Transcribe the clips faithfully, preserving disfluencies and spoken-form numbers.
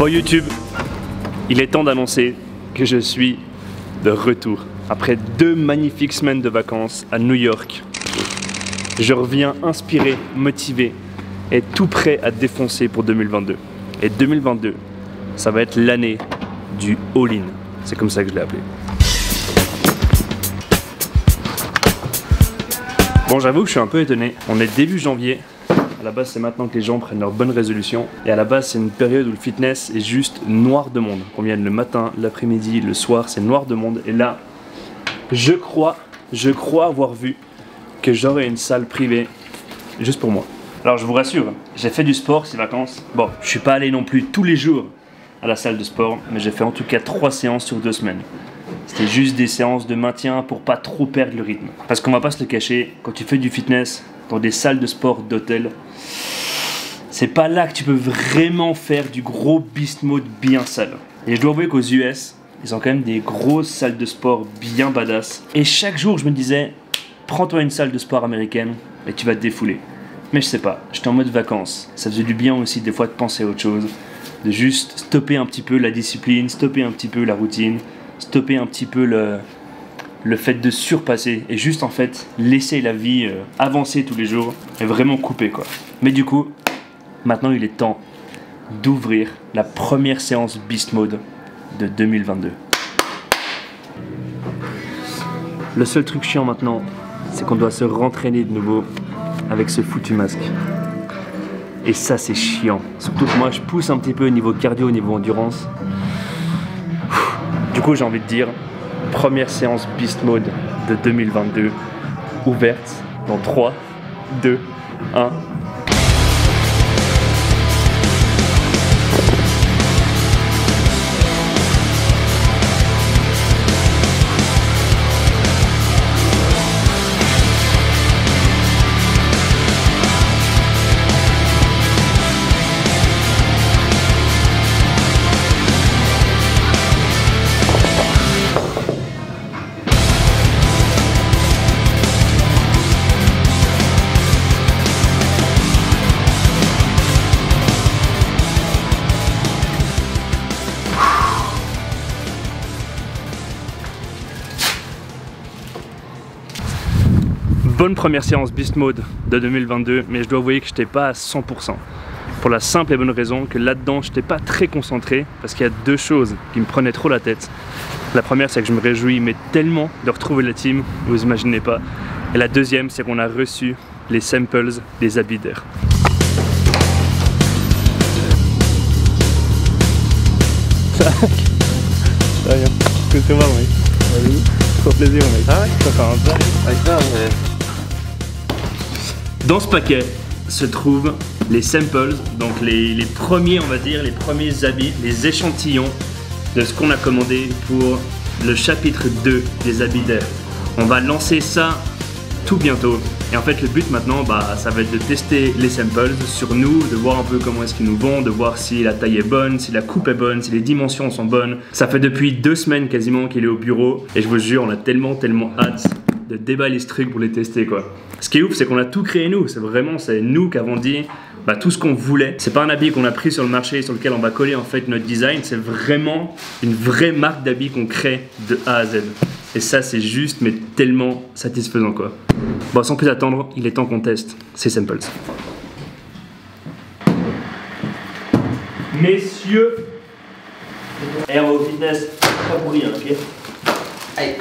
Bon YouTube, il est temps d'annoncer que je suis de retour. Après deux magnifiques semaines de vacances à New York, je reviens inspiré, motivé et tout prêt à défoncer pour deux mille vingt-deux. Et deux mille vingt-deux, ça va être l'année du all-in. C'est comme ça que je l'ai appelé. Bon, j'avoue que je suis un peu étonné. On est début janvier. À la base, c'est maintenant que les gens prennent leurs bonnes résolutions. Et à la base, c'est une période où le fitness est juste noir de monde. Qu'on vienne le matin, l'après-midi, le soir, c'est noir de monde. Et là, je crois, je crois avoir vu que j'aurai une salle privée juste pour moi. Alors, je vous rassure, j'ai fait du sport ces vacances. Bon, je suis pas allé non plus tous les jours à la salle de sport, mais j'ai fait en tout cas trois séances sur deux semaines. C'était juste des séances de maintien pour pas trop perdre le rythme. Parce qu'on va pas se le cacher, quand tu fais du fitness dans des salles de sport d'hôtel, c'est pas là que tu peux vraiment faire du gros beast mode bien sale. Et je dois avouer qu'aux U S, ils ont quand même des grosses salles de sport bien badass. Et chaque jour, je me disais, prends-toi une salle de sport américaine et tu vas te défouler. Mais je sais pas, j'étais en mode vacances. Ça faisait du bien aussi des fois de penser à autre chose, de juste stopper un petit peu la discipline, stopper un petit peu la routine, stopper un petit peu le, le fait de surpasser et juste en fait laisser la vie euh, avancer tous les jours et vraiment couper quoi. Mais du coup, maintenant il est temps d'ouvrir la première séance Beast Mode de deux mille vingt-deux. Le seul truc chiant maintenant, c'est qu'on doit se rentraîner de nouveau avec ce foutu masque. Et ça c'est chiant. Surtout que moi je pousse un petit peu au niveau cardio, au niveau endurance. Du coup j'ai envie de dire, première séance Beast Mode de deux mille vingt-deux, ouverte dans trois, deux, un. Bonne première séance Beast Mode de deux mille vingt-deux, mais je dois avouer que je n'étais pas à cent pour cent. Pour la simple et bonne raison que là-dedans, je n'étais pas très concentré, parce qu'il y a deux choses qui me prenaient trop la tête. La première, c'est que je me réjouis mais tellement de retrouver la team, vous imaginez pas. Et la deuxième, c'est qu'on a reçu les samples des habits d'air. Ça vient, que c'est moi, mec. Vas-y. Trop plaisir, mec. Ah ouais, ça fait un bail. Avec ça, mais... Dans ce paquet se trouvent les samples, donc les, les premiers, on va dire, les premiers habits, les échantillons de ce qu'on a commandé pour le chapitre deux des habits d'air. On va lancer ça tout bientôt. Et en fait, le but maintenant, bah, ça va être de tester les samples sur nous, de voir un peu comment est-ce qu'ils nous vont, de voir si la taille est bonne, si la coupe est bonne, si les dimensions sont bonnes. Ça fait depuis deux semaines quasiment qu'il est au bureau et je vous jure, on a tellement, tellement hâte de déballer ce truc pour les tester quoi. Ce qui est ouf, c'est qu'on a tout créé nous, c'est vraiment, c'est nous qui avons dit bah, tout ce qu'on voulait. C'est pas un habit qu'on a pris sur le marché sur lequel on va coller en fait notre design, c'est vraiment une vraie marque d'habits qu'on crée de A à Z. Et ça c'est juste mais tellement satisfaisant quoi. Bon, sans plus attendre, il est temps qu'on teste ces samples. Messieurs, Aero fitness, pas pour rien, ok? Allez.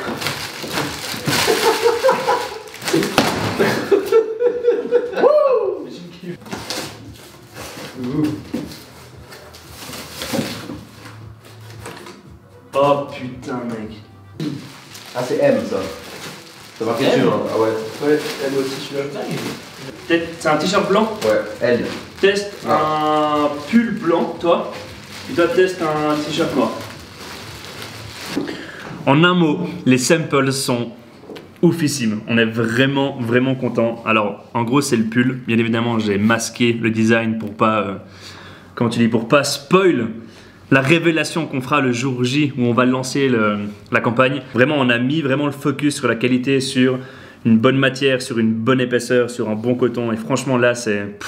Oh putain mec. Ah c'est M ça. C'est marqué dessus hein. Ah ouais. Ouais, L aussi celui-là. C'est un t-shirt blanc. Ouais, L. Teste ah. un pull blanc toi. Et toi teste un t-shirt noir. En un mot, les samples sont oufissime, on est vraiment vraiment content. Alors en gros c'est le pull, bien évidemment j'ai masqué le design pour pas, euh, comment tu dis, pour pas spoil la révélation qu'on fera le jour J où on va lancer le, la campagne. Vraiment on a mis vraiment le focus sur la qualité, sur une bonne matière, sur une bonne épaisseur, sur un bon coton et franchement là c'est...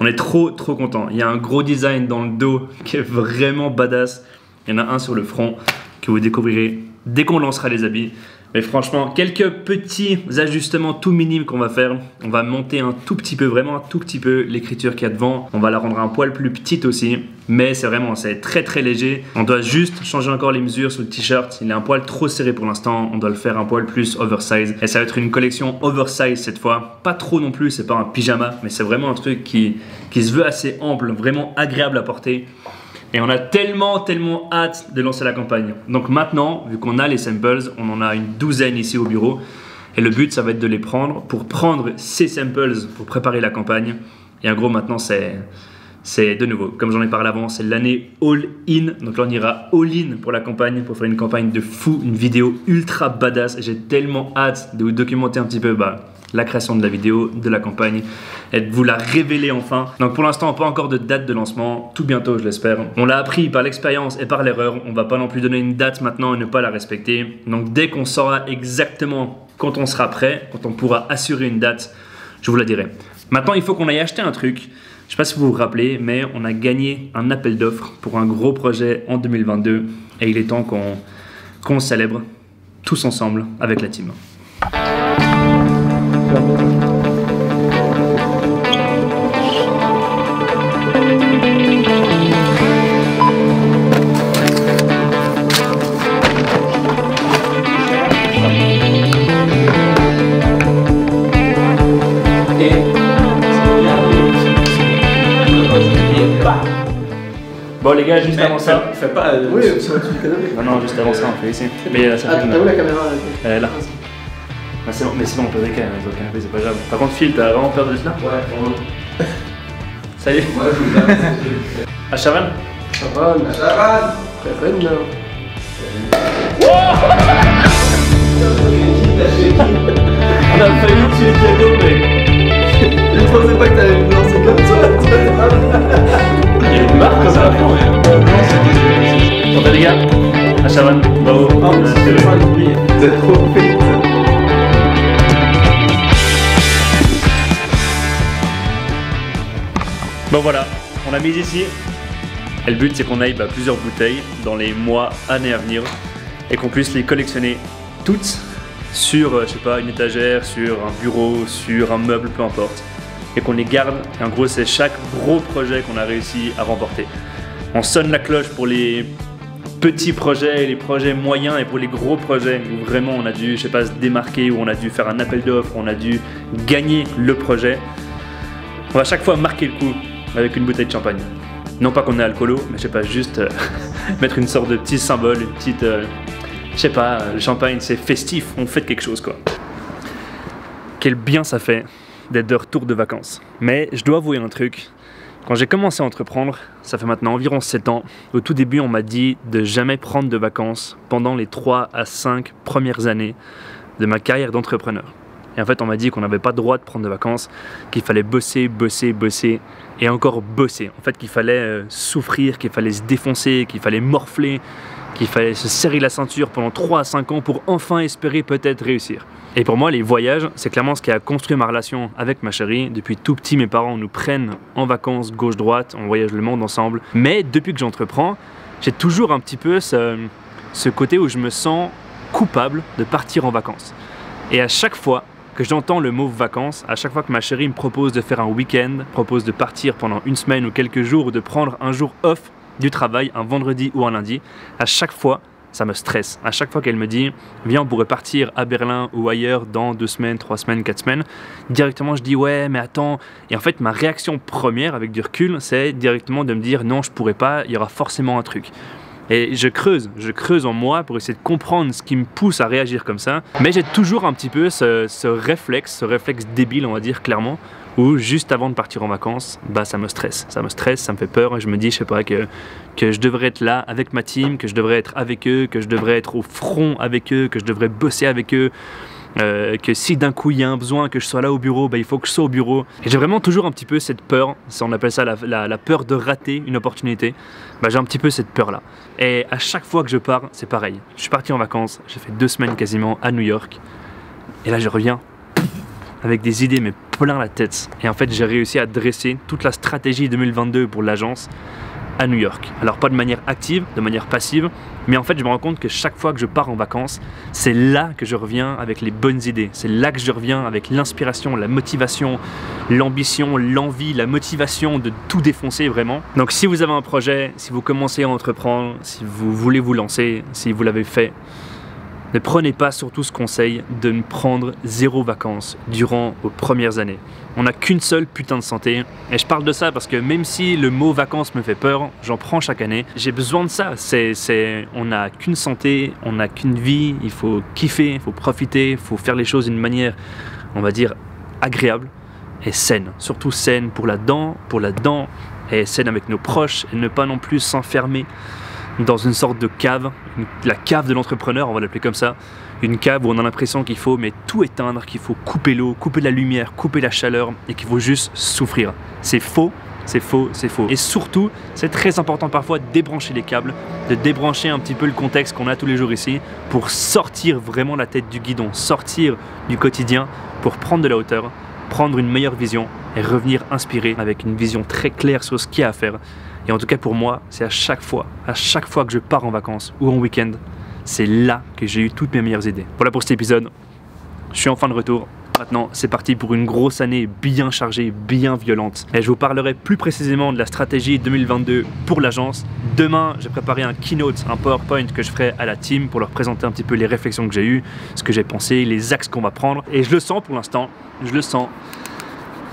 On est trop trop content. Il y a un gros design dans le dos qui est vraiment badass. Il y en a un sur le front que vous découvrirez dès qu'on lancera les habits. Mais franchement, quelques petits ajustements tout minimes qu'on va faire. On va monter un tout petit peu, vraiment un tout petit peu l'écriture qu'il y a devant. On va la rendre un poil plus petite aussi. Mais c'est vraiment, c'est très très léger. On doit juste changer encore les mesures sur le t-shirt. Il est un poil trop serré pour l'instant. On doit le faire un poil plus oversize. Et ça va être une collection oversize cette fois. Pas trop non plus, c'est pas un pyjama. Mais c'est vraiment un truc qui, qui se veut assez ample, vraiment agréable à porter. Et on a tellement, tellement hâte de lancer la campagne. Donc maintenant, vu qu'on a les samples, on en a une douzaine ici au bureau. Et le but, ça va être de les prendre pour prendre ces samples pour préparer la campagne. Et en gros, maintenant, c'est c'est de nouveau, comme j'en ai parlé avant, c'est l'année all-in. Donc là, on ira all-in pour la campagne, pour faire une campagne de fou, une vidéo ultra badass. J'ai tellement hâte de vous documenter un petit peu. Bah, la création de la vidéo, de la campagne, et de vous la révéler enfin. Donc pour l'instant, pas encore de date de lancement, tout bientôt je l'espère. On l'a appris par l'expérience et par l'erreur, on va pas non plus donner une date maintenant et ne pas la respecter. Donc dès qu'on saura exactement quand on sera prêt, quand on pourra assurer une date, je vous la dirai. Maintenant, il faut qu'on aille acheter un truc. Je sais pas si vous vous rappelez, mais on a gagné un appel d'offres pour un gros projet en deux mille vingt-deux et il est temps qu'on qu'on célèbre tous ensemble avec la team. Bon les gars, juste avant ça, fais pas. Oui, non non, juste avant ça, on fait ici. Mais ça fait. T'as où la caméra? Elle est là. Ah, c'est bon, mais sinon on peut décaler, c'est pas grave. Par contre, Phil, t'as vraiment peur de cela? Ouais, on va. Ça y est. À Chavannes. Chavannes. À Chavannes. Très bien. On a failli tuer Thiago, mais. Je pensais pas que t'allais me lancer comme ça. Il y a une marque comme ça. Attendez les gars, à Chavannes, bravo. C'est trop fait. Bon voilà, on la mise ici. Et le but c'est qu'on aille bah, plusieurs bouteilles dans les mois, années à venir et qu'on puisse les collectionner toutes sur, euh, je sais pas, une étagère, sur un bureau, sur un meuble, peu importe. Et qu'on les garde. Et en gros, c'est chaque gros projet qu'on a réussi à remporter. On sonne la cloche pour les petits projets, les projets moyens et pour les gros projets où vraiment on a dû, je sais pas, se démarquer, où on a dû faire un appel d'offres, on a dû gagner le projet. On va chaque fois marquer le coup avec une bouteille de champagne. Non pas qu'on est alcoolo, mais je sais pas, juste euh, mettre une sorte de petit symbole, une petite, euh, je sais pas, le champagne c'est festif, on fête quelque chose quoi. Quel bien ça fait d'être de retour de vacances. Mais je dois avouer un truc, quand j'ai commencé à entreprendre, ça fait maintenant environ sept ans, au tout début on m'a dit de jamais prendre de vacances pendant les trois à cinq premières années de ma carrière d'entrepreneur. Et en fait, on m'a dit qu'on n'avait pas le droit de prendre de vacances, qu'il fallait bosser, bosser, bosser et encore bosser. En fait, qu'il fallait souffrir, qu'il fallait se défoncer, qu'il fallait morfler, qu'il fallait se serrer la ceinture pendant trois à cinq ans pour enfin espérer peut-être réussir. Et pour moi, les voyages, c'est clairement ce qui a construit ma relation avec ma chérie. Depuis tout petit, mes parents nous prennent en vacances gauche-droite, on voyage le monde ensemble. Mais depuis que j'entreprends, j'ai toujours un petit peu ce, ce côté où je me sens coupable de partir en vacances. Et à chaque fois que j'entends le mot vacances, à chaque fois que ma chérie me propose de faire un week-end, propose de partir pendant une semaine ou quelques jours ou de prendre un jour off du travail, un vendredi ou un lundi, à chaque fois ça me stresse. À chaque fois qu'elle me dit viens on pourrait partir à Berlin ou ailleurs dans deux semaines, trois semaines, quatre semaines, directement je dis ouais mais attends, et en fait ma réaction première avec du recul c'est directement de me dire non je pourrais pas, il y aura forcément un truc. Et je creuse, je creuse en moi pour essayer de comprendre ce qui me pousse à réagir comme ça. Mais j'ai toujours un petit peu ce, ce réflexe, ce réflexe débile on va dire clairement, où juste avant de partir en vacances, bah ça me stresse, ça me stresse, ça me fait peur. Et je me dis, je sais pas, que, que je devrais être là avec ma team, que je devrais être avec eux, que je devrais être au front avec eux, que je devrais bosser avec eux. Euh, que si d'un coup il y a un besoin que je sois là au bureau, bah, il faut que je sois au bureau. Et j'ai vraiment toujours un petit peu cette peur, on appelle ça la, la, la peur de rater une opportunité, bah, j'ai un petit peu cette peur là. Et à chaque fois que je pars, c'est pareil. Je suis parti en vacances, j'ai fait deux semaines quasiment à New York, et là je reviens, avec des idées mais plein la tête. Et en fait, j'ai réussi à dresser toute la stratégie deux mille vingt-deux pour l'agence à New York. Alors pas de manière active, de manière passive, mais en fait je me rends compte que chaque fois que je pars en vacances, c'est là que je reviens avec les bonnes idées, c'est là que je reviens avec l'inspiration, la motivation, l'ambition, l'envie, la motivation de tout défoncer vraiment. Donc si vous avez un projet, si vous commencez à entreprendre, si vous voulez vous lancer, si vous l'avez fait, ne prenez pas surtout ce conseil de ne prendre zéro vacances durant vos premières années. On n'a qu'une seule putain de santé, et je parle de ça parce que même si le mot vacances me fait peur, j'en prends chaque année, j'ai besoin de ça. C'est, c'est, on n'a qu'une santé, on n'a qu'une vie, il faut kiffer, il faut profiter, il faut faire les choses d'une manière, on va dire, agréable et saine. Surtout saine pour la dent, pour la dent, et saine avec nos proches, et ne pas non plus s'enfermer dans une sorte de cave, une, la cave de l'entrepreneur, on va l'appeler comme ça, une cave où on a l'impression qu'il faut mais tout éteindre, qu'il faut couper l'eau, couper la lumière, couper la chaleur et qu'il faut juste souffrir. C'est faux, c'est faux, c'est faux. Et surtout, c'est très important parfois de débrancher les câbles, de débrancher un petit peu le contexte qu'on a tous les jours ici pour sortir vraiment la tête du guidon, sortir du quotidien pour prendre de la hauteur, prendre une meilleure vision et revenir inspiré avec une vision très claire sur ce qu'il y a à faire. Et en tout cas pour moi, c'est à chaque fois, à chaque fois que je pars en vacances ou en week-end, c'est là que j'ai eu toutes mes meilleures idées. Voilà pour cet épisode, je suis en fin de retour. Maintenant, c'est parti pour une grosse année bien chargée, bien violente. Et je vous parlerai plus précisément de la stratégie deux mille vingt-deux pour l'agence. Demain, j'ai préparé un keynote, un PowerPoint que je ferai à la team pour leur présenter un petit peu les réflexions que j'ai eues, ce que j'ai pensé, les axes qu'on va prendre. Et je le sens pour l'instant, je le sens.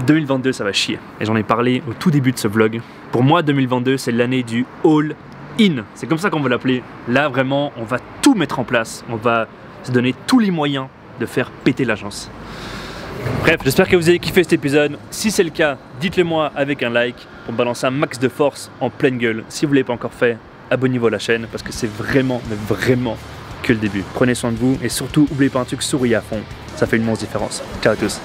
deux mille vingt-deux, ça va chier. Et j'en ai parlé au tout début de ce vlog. Pour moi, deux mille vingt-deux, c'est l'année du all-in. C'est comme ça qu'on va l'appeler. Là, vraiment, on va tout mettre en place. On va se donner tous les moyens de faire péter l'agence. Bref, j'espère que vous avez kiffé cet épisode. Si c'est le cas, dites-le moi avec un like pour me balancer un max de force en pleine gueule. Si vous ne l'avez pas encore fait, abonnez-vous à la chaîne parce que c'est vraiment, mais vraiment que le début. Prenez soin de vous et surtout, n'oubliez pas un truc, souriez à fond. Ça fait une immense différence. Ciao à tous.